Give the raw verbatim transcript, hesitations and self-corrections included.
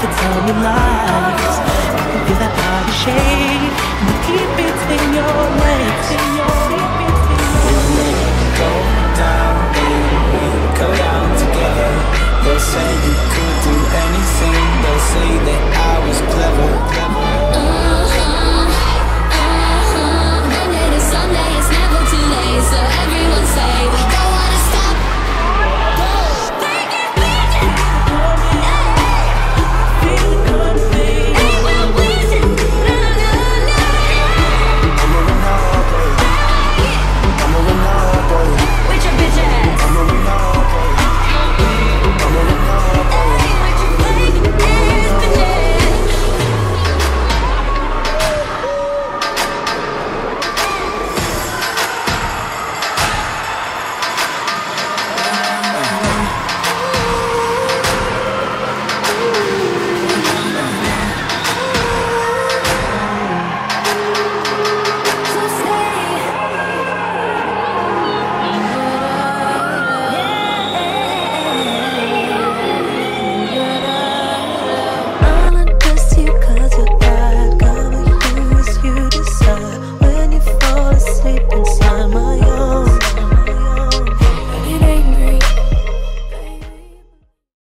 could tell me lies. I can feel that body shake.